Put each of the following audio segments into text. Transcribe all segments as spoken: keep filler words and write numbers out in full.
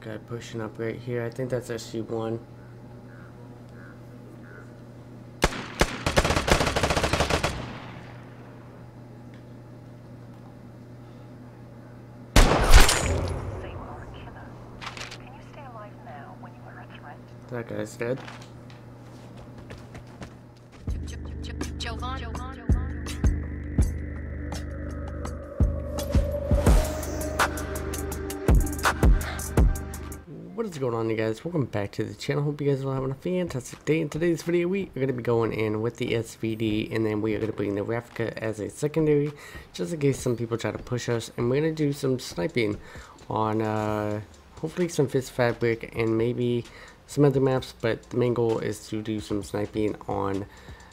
guy pushing up right here. I think that's S G one. That guy's dead. What is going on, you guys? Welcome back to the channel. Hope you guys are having a fantastic day. In today's video, we are going to be going in with the S V D, and then we are going to bring the Rafka as a secondary, just in case some people try to push us. And we're going to do some sniping on, uh, hopefully, some Fisk fabric and maybe some other maps, but the main goal is to do some sniping on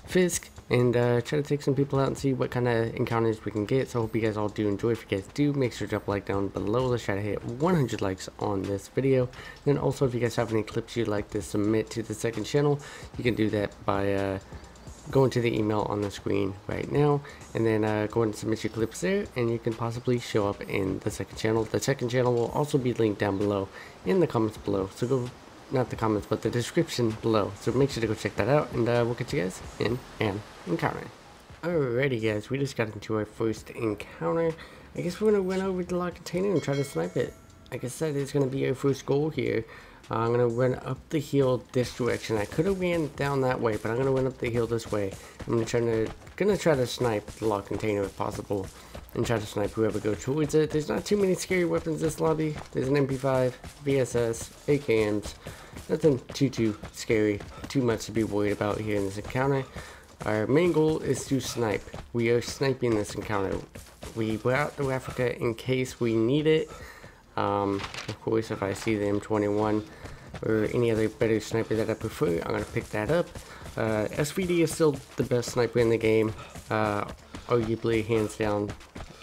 Fisk and uh, try to take some people out and see what kind of encounters we can get. So I hope you guys all do enjoy. If you guys do, make sure to drop a like down below. Let's try to hit one hundred likes on this video. Then also, if you guys have any clips you'd like to submit to the second channel, you can do that by uh, going to the email on the screen right now, and then uh, go ahead and submit your clips there, and you can possibly show up in the second channel. The second channel will also be linked down below in the comments below. So go Not the comments, but the description below. So make sure to go check that out, and uh, we'll get you guys in an encounter. Alrighty, guys, we just got into our first encounter. I guess we're gonna run over to the Lock Container and try to snipe it. Like I said, it's gonna be our first goal here. Uh, I'm gonna run up the hill this direction. I could have ran down that way, but I'm gonna run up the hill this way. I'm gonna try to gonna try to snipe the Lock Container if possible, and try to snipe whoever goes towards it. There's not too many scary weapons this lobby. There's an M P five, V S S, A K Ms. Nothing too too scary, too much to be worried about here in this encounter. Our main goal is to snipe. We are sniping this encounter. We brought the Rafka in case we need it. Um, of course, if I see the M twenty-one or any other better sniper that I prefer, I'm gonna pick that up. Uh, S V D is still the best sniper in the game, uh, arguably hands down.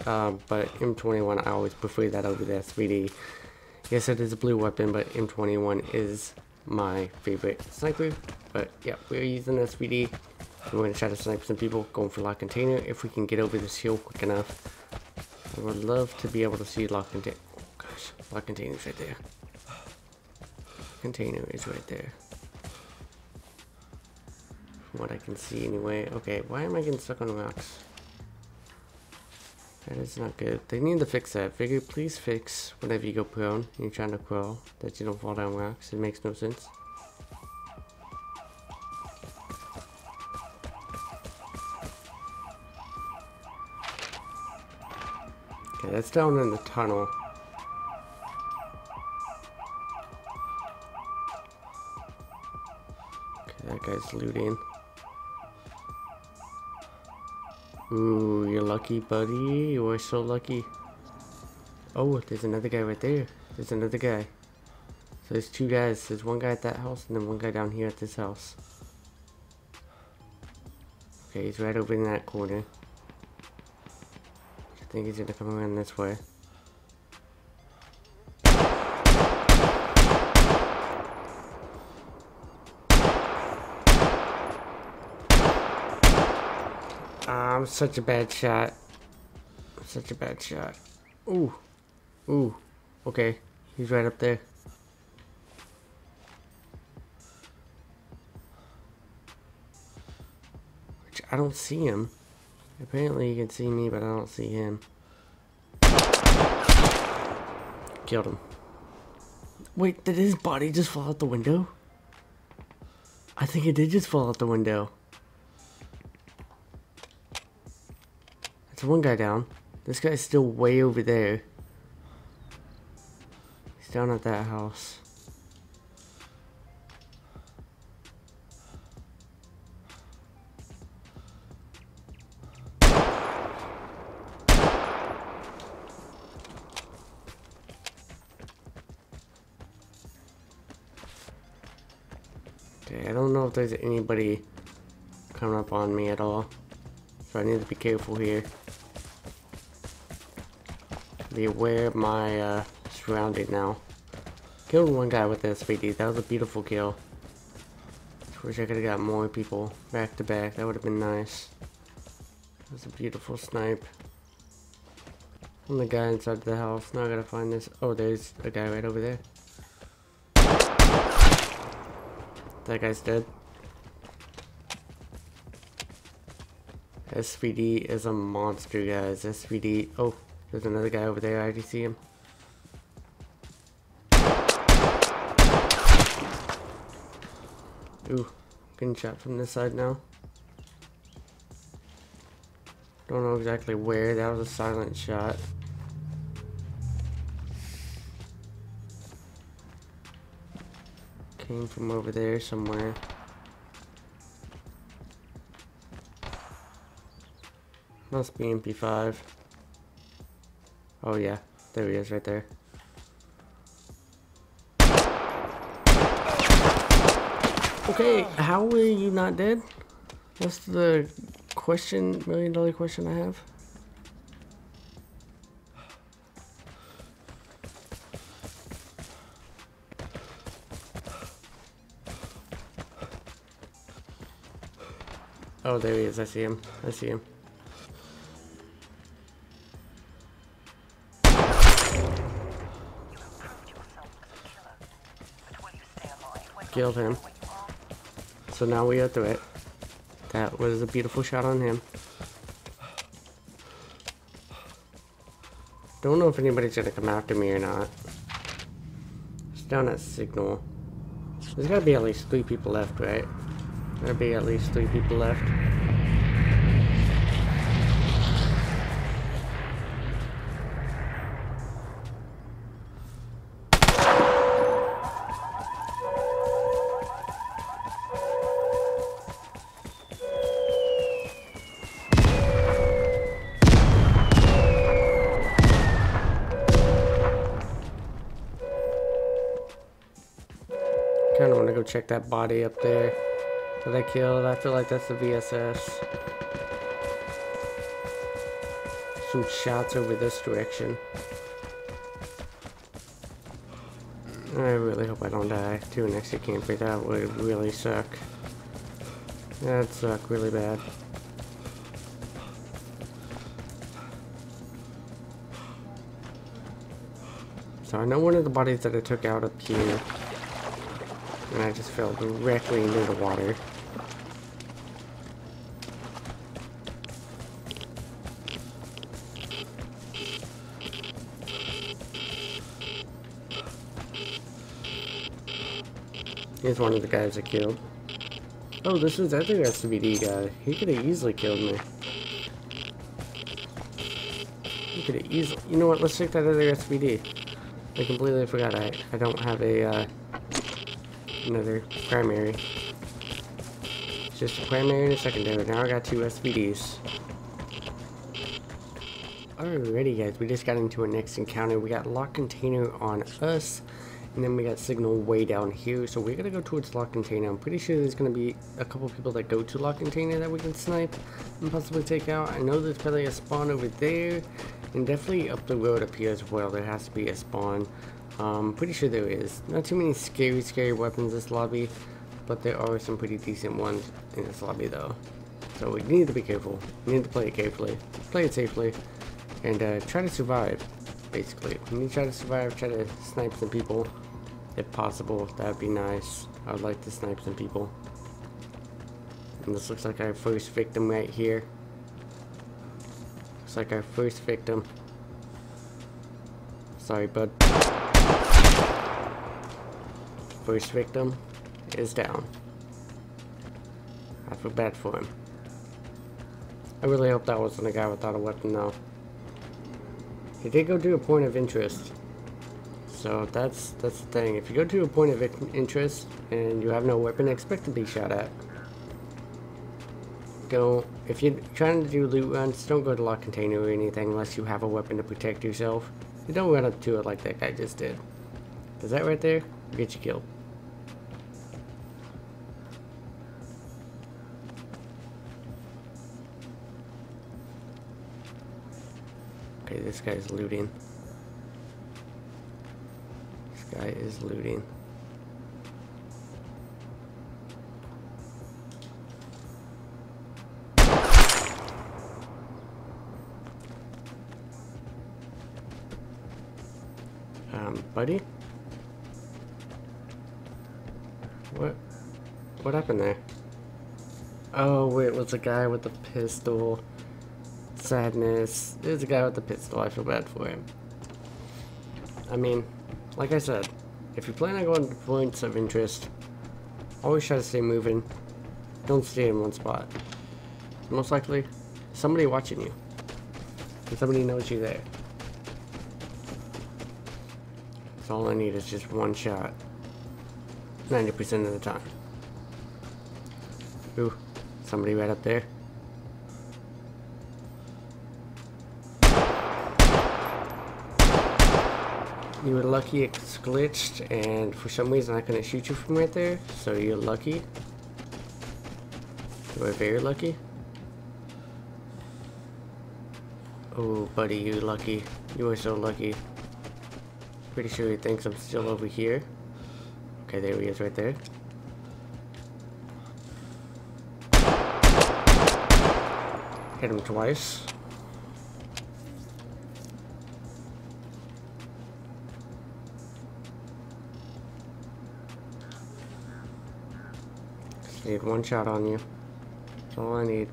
Uh, but M twenty-one, I always prefer that over the S V D. Yes, it is a blue weapon, but M twenty-one is my favorite sniper. But yeah, we're using S V D. We're going to try to snipe some people, going for Lock Container if we can get over this hill quick enough. I would love to be able to see Lock Container. Oh gosh, Lock Container is right there. Container is right there. From what I can see anyway. Okay, why am I getting stuck on rocks? That is not good. They need to fix that. Figure, please fix whenever you go prone and you're trying to crawl, that you don't fall down rocks. It makes no sense. Okay, that's down in the tunnel. Okay, that guy's looting. Ooh, you're lucky, buddy. You are so lucky. Oh, there's another guy right there. There's another guy. So there's two guys. There's one guy at that house and then one guy down here at this house. Okay, he's right over in that corner. I think he's gonna come around this way. I'm such a bad shot. I'm such a bad shot. Ooh. Ooh. Okay. He's right up there. Which I don't see him. Apparently you can see me, but I don't see him. Killed him. Wait, did his body just fall out the window? I think it did just fall out the window. One guy down. This guy's still way over there. He's down at that house. Okay, I don't know if there's anybody coming up on me at all, so I need to be careful here. Be aware of my uh, surrounding now. Killed one guy with the S V D. That was a beautiful kill. Wish I could have got more people back to back. That would have been nice. That was a beautiful snipe. I'm the guy inside the house. Now I gotta find this. Oh, there's a guy right over there. That guy's dead. S V D is a monster, guys. S V D. Oh, there's another guy over there. I already see him. Ooh, getting shot from this side now. Don't know exactly where. That was a silent shot. Came from over there somewhere. Must be M P five. Oh yeah, there he is right there. Okay, how were you not dead? That's the question, million dollar question I have. Oh, there he is. I see him. I see him. Killed him. So now we are through it. That was a beautiful shot on him. Don't know if anybody's gonna come after me or not. It's down at Signal. There's gotta be at least three people left, right? There'll be at least three people left. Kinda wanna go check that body up there that I killed. I feel like that's the V S S. Some shots over this direction. I really hope I don't die to an exit camper. That would really suck. That'd suck really bad. So I know one of the bodies that I took out up here, and I just fell directly into the water. Here's one of the guys I killed. Oh, this is that other S V D guy. He could have easily killed me. He could have easily... You know what? Let's check that other S V D. I completely forgot. I, I don't have a... Uh, another primary. It's just a primary and a secondary. Now I got two S V Ds. Alrighty, guys. We just got into our next encounter. We got Lock Container on us, and then we got Signal way down here. So we're gonna go towards Lock Container. I'm pretty sure there's gonna be a couple people that go to Lock Container that we can snipe and possibly take out. I know there's probably a spawn over there, and definitely up the road up here as well. There has to be a spawn. Um, pretty sure there is. Not too many scary, scary weapons this lobby, but there are some pretty decent ones in this lobby though. So we need to be careful. We need to play it carefully, play it safely, and uh, try to survive, basically. When you try to survive, try to snipe some people, if possible. That would be nice. I would like to snipe some people. And this looks like our first victim right here. Looks like our first victim. Sorry, bud. First victim is down. I feel bad for him. I really hope that wasn't a guy without a weapon though. He did go to a point of interest. So that's that's the thing. If you go to a point of interest and you have no weapon, expect to be shot at. Don't, if you're trying to do loot runs, don't go to Lock Container or anything unless you have a weapon to protect yourself. You don't run up to it like that guy just did. Is that right there? Get you killed. Okay, this guy's looting. This guy is looting. Um, buddy? What? What happened there? Oh, wait, it was a guy with a pistol. Sadness. It was a guy with a pistol. I feel bad for him. I mean, like I said, if you're planning on going to points of interest, always try to stay moving. Don't stay in one spot. Most likely, somebody watching you. And somebody knows you're there. So all I need is just one shot. ninety percent of the time. Ooh, somebody right up there. You were lucky it glitched, and for some reason I couldn't shoot you from right there, so you're lucky. You were very lucky. Oh, buddy, you're lucky. You are so lucky. Pretty sure he thinks I'm still over here. Okay, there he is right there. Hit him twice. Just need one shot on you. That's all I need.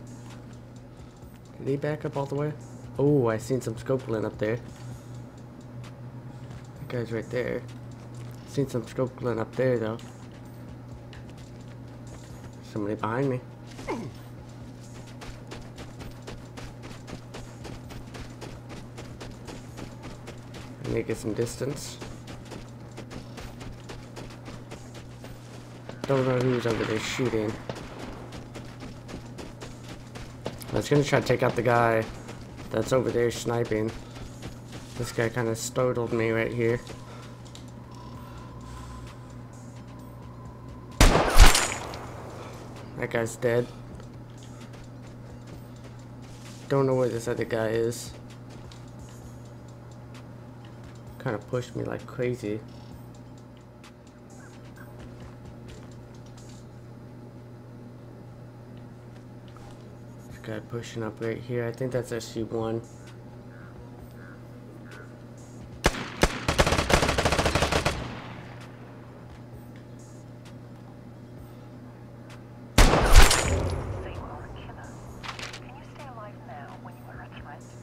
Did he back up all the way? Oh, I seen some scopeland up there. That guy's right there. Seen some scopeland up there though. Somebody behind me. Need to get some distance. Don't know who's over there shooting. I was gonna try to take out the guy that's over there sniping. This guy kind of startled me right here. That guy's dead. Don't know where this other guy is. Kind of pushed me like crazy. This guy pushing up right here. I think that's S G one.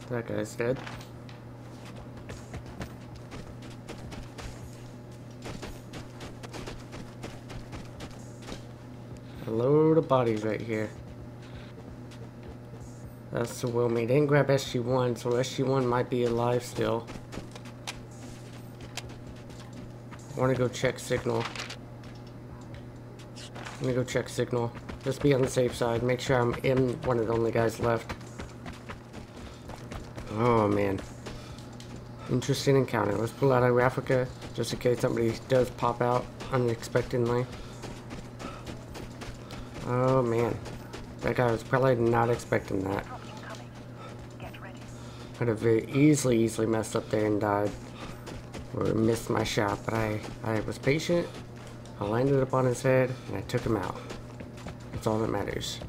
That guy's dead. A load of bodies right here. That's the will me. They didn't grab S G one, so S G one might be alive still. I want to go check signal. Let me go check signal. Just be on the safe side. Make sure I'm in one of the only guys left. Oh man. Interesting encounter. Let's pull out of Africa just in case somebody does pop out unexpectedly. Oh man, that guy was probably not expecting that. Could have very easily, easily messed up there and died. Or missed my shot, but I, I was patient. I landed upon his head and I took him out. That's all that matters.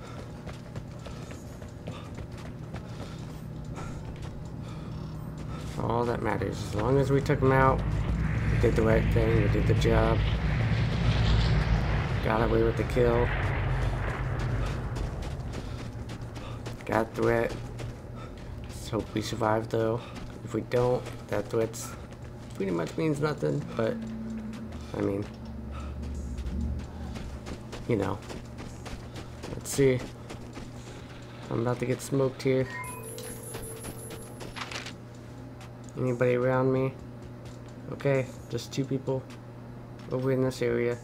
All that matters. As long as we took him out, we did the right thing, we did the job. Got away with the kill. Got threat. Let's hope we survive though. If we don't, that threat pretty much means nothing, but I mean, you know. Let's see. I'm about to get smoked here. Anybody around me? Okay, just two people over in this area.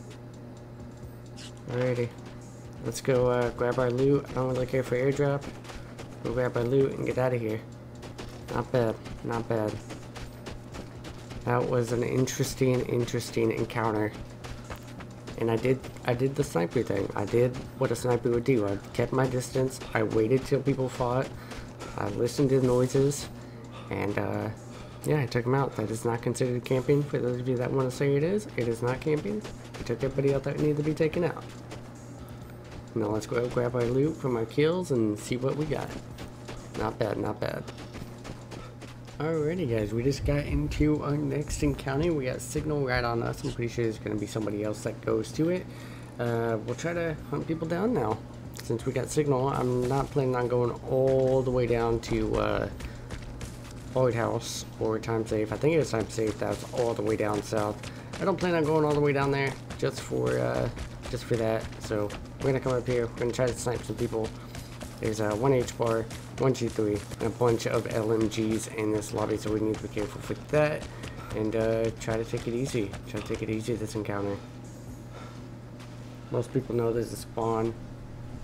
Alrighty. Let's go uh, grab our loot. I don't really care for airdrop. We'll grab our loot and get out of here. Not bad. Not bad. That was an interesting, interesting encounter. And I did, I did the sniper thing. I did what a sniper would do. I kept my distance. I waited till people fought. I listened to noises. And uh, yeah, I took them out. That is not considered camping. For those of you that want to say it is, it is not camping. I took everybody out that needed to be taken out. Now let's go grab our loot from our kills and see what we got. Not bad, not bad. Alrighty guys, we just got into our next encounter. We got signal right on us. I'm pretty sure there's going to be somebody else that goes to it. Uh, we'll try to hunt people down now. Since we got signal, I'm not planning on going all the way down to uh, Lloyd House or Time Safe. I think it is Time Safe that's all the way down south. I don't plan on going all the way down there just for uh, just for that. So we're gonna come up here. We're gonna try to snipe some people. There's uh, one H-Bar, one G three, and a bunch of L M Gs in this lobby, so we need to be careful with that and uh, try to take it easy. Try to take it easy this encounter. Most people know there's a spawn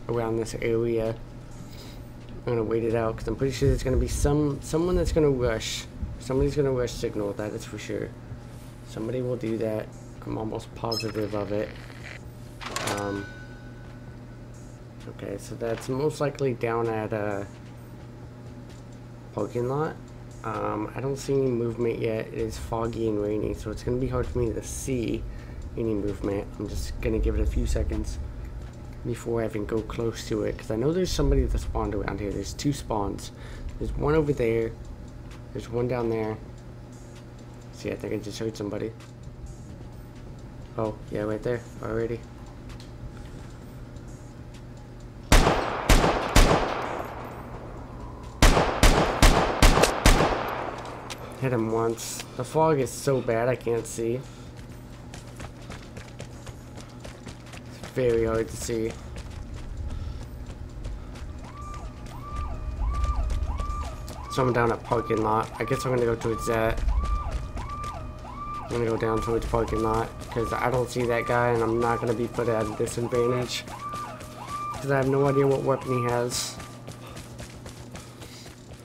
around this area. I'm gonna wait it out because I'm pretty sure there's gonna be some someone that's gonna rush. Somebody's gonna rush signal. That is for sure. Somebody will do that. I'm almost positive of it. Um, okay, so that's most likely down at a parking lot. Um, I don't see any movement yet. It is foggy and rainy, so it's gonna be hard for me to see any movement. I'm just gonna give it a few seconds before I even go close to it, because I know there's somebody that spawned around here. There's two spawns. There's one over there. There's one down there. See, I think I just heard somebody. Oh, yeah, right there already. Hit him once. The fog is so bad I can't see. Very hard to see. So I'm down at parking lot. I guess I'm gonna go towards that. I'm gonna go down towards parking lot because I don't see that guy, and I'm not gonna be put at a disadvantage because I have no idea what weapon he has.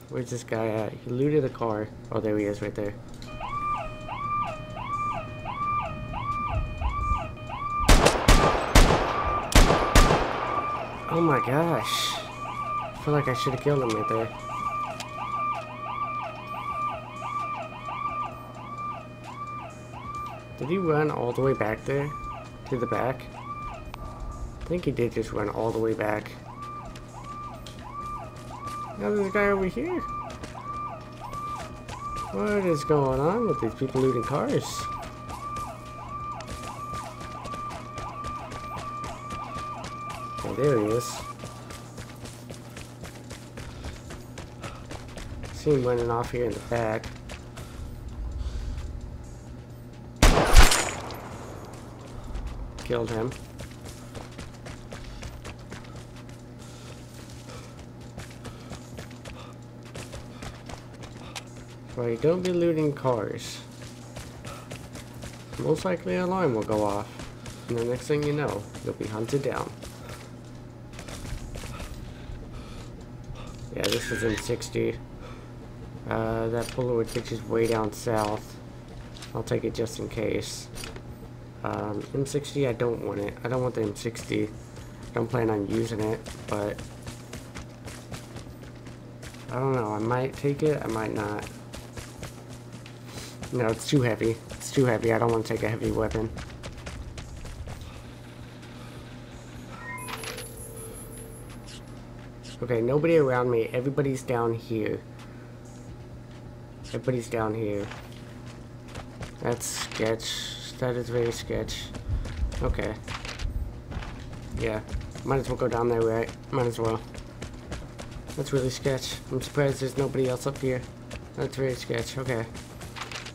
Where's this guy at? He looted a car. Oh, there he is, right there. Oh my gosh. I feel like I should have killed him right there. Did he run all the way back there? To the back? I think he did just run all the way back. Now there's a guy over here. What is going on with these people looting cars? There he is. I see him running off here in the back. Killed him. Right, don't be looting cars. Most likely an alarm will go off, and the next thing you know, you'll be hunted down. Yeah, this is M sixty. Uh, that Polaroid picture's way down south. I'll take it just in case. Um, M sixty, I don't want it. I don't want the M sixty. I don't plan on using it, but I don't know. I might take it. I might not. No, it's too heavy. It's too heavy. I don't want to take a heavy weapon. Okay, nobody around me. Everybody's down here. Everybody's down here. That's sketch. That is very sketch. Okay. Yeah. Might as well go down there, right? Might as well. That's really sketch. I'm surprised there's nobody else up here. That's very sketch. Okay.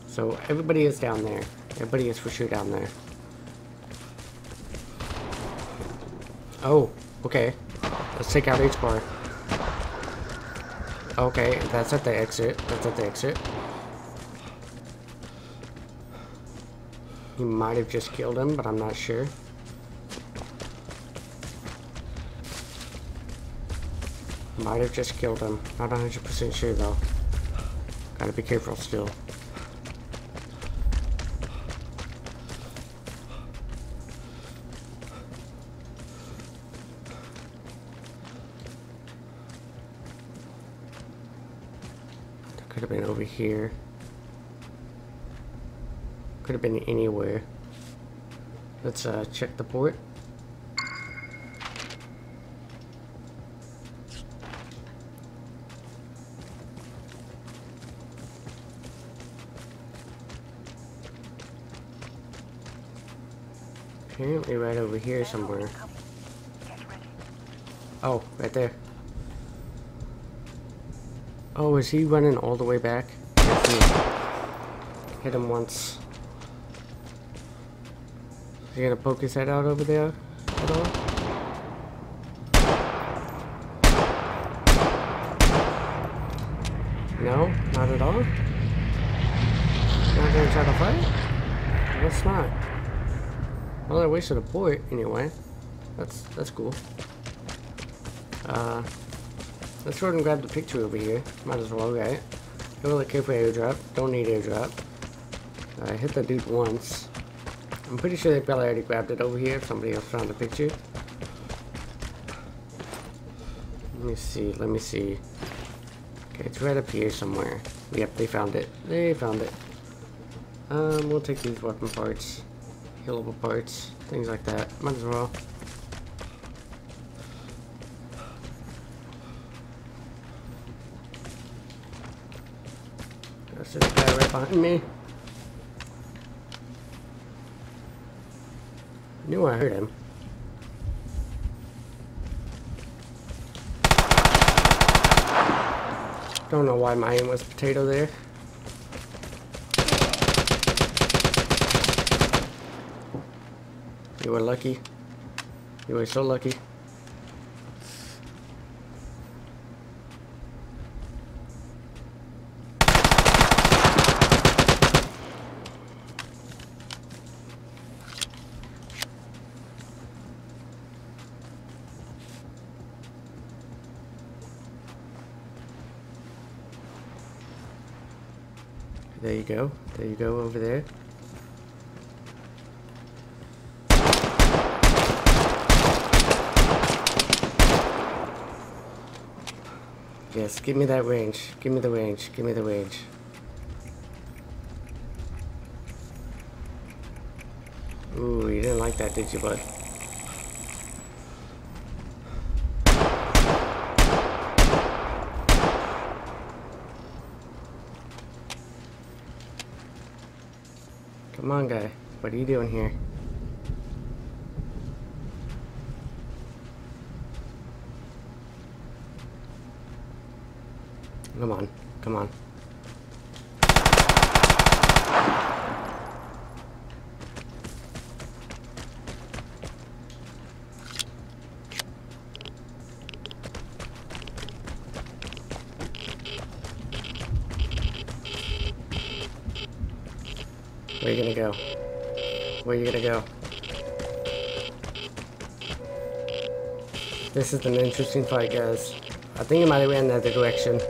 So, everybody is down there. Everybody is for sure down there. Oh. Okay. Let's take out H-Bar. Okay, that's at the exit. That's at the exit. He might have just killed him, but I'm not sure. Might have just killed him. Not one hundred percent sure, though. Gotta be careful still. Could have been over here. Could have been anywhere. Let's uh, check the port. Apparently right over here somewhere. Oh, right there. Oh, is he running all the way back? Hit him once. Is he gonna poke his head out over there at all? No, not at all. Not gonna try to fight? Guess not. Well, I wasted a bullet anyway. That's that's cool. Uh, let's go ahead and grab the picture over here. Might as well, right? I don't really care for airdrop. Don't need airdrop. I uh, hit the dude once. I'm pretty sure they probably already grabbed it over here if somebody else found the picture. Let me see, let me see. Okay, it's right up here somewhere. Yep, they found it. They found it. Um, we'll take these weapon parts, healable parts, things like that. Might as well. There's this guy right behind me. I knew I heard him. Don't know why my aim was potato there. You were lucky. You were so lucky. There you go. There you go over there. Yes, give me that range. Give me the range. Give me the range. Ooh, you didn't like that, did you, bud? Come on, guy. What are you doing here? Come on. Come on. Where are you gonna go? Where are you gonna go? This is an interesting fight, guys. I think it might have ran the other direction.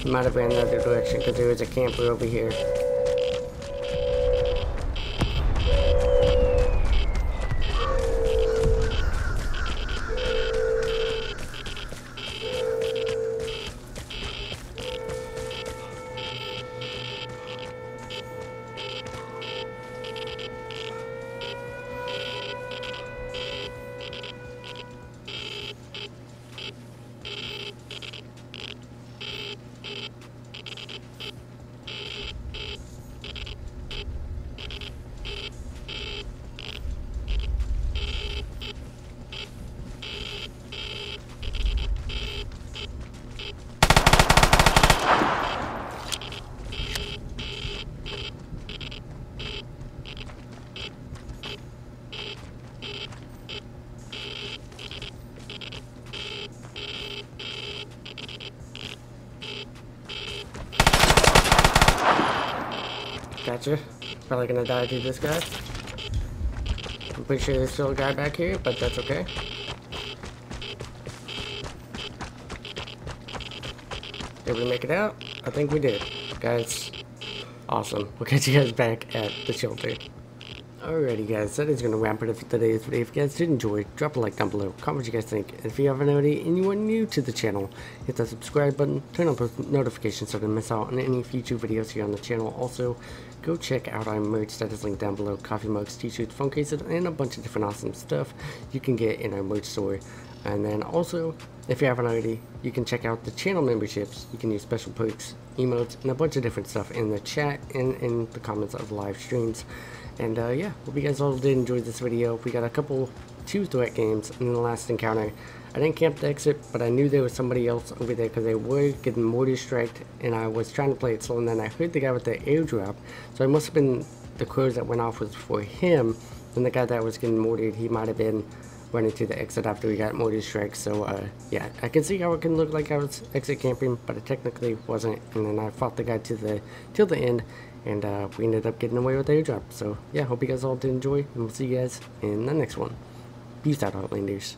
It might have ran the other direction because there was a camper over here. Gotcha. Probably gonna die to this guy. I'm pretty sure there's still a guy back here, but that's okay. Did we make it out? I think we did. Guys, awesome. We'll catch you guys back at the shelter. Alrighty, guys, that is gonna wrap it up for today's video. If you guys did enjoy, drop a like down below, comment what you guys think, and if you haven't already and you are new to the channel, hit that subscribe button, turn on post notifications so you don't miss out on any future videos here on the channel. Also, go check out our merch that is linked down below. Coffee mugs, t-shirts, phone cases, and a bunch of different awesome stuff you can get in our merch store. And then also, if you haven't already, you can check out the channel memberships. You can use special perks, emotes, and a bunch of different stuff in the chat and in the comments of live streams. And uh, yeah, hope you guys all did enjoy this video. We got a couple two threat games in the last encounter. I didn't camp the exit, but I knew there was somebody else over there because they were getting more distracted, and I was trying to play it slow, and then I heard the guy with the airdrop, so it must have been the crows that went off was for him, and the guy that was getting mortared, he might have been running to the exit after we got mortar strikes. So uh, yeah, I can see how it can look like I was exit camping, but it technically wasn't, and then I fought the guy to the till the end, and uh, we ended up getting away with the airdrop. So yeah, hope you guys all did enjoy, and we'll see you guys in the next one. Peace out, Outlanders.